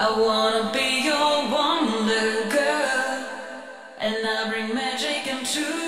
I wanna be your wonder girl, and I bring magic into